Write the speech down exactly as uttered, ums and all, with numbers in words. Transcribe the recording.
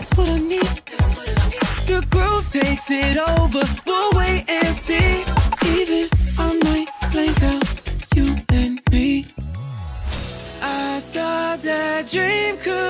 That's what I need. The groove takes it over. We'll wait and see. Even I might blank out, you and me. I thought that dream could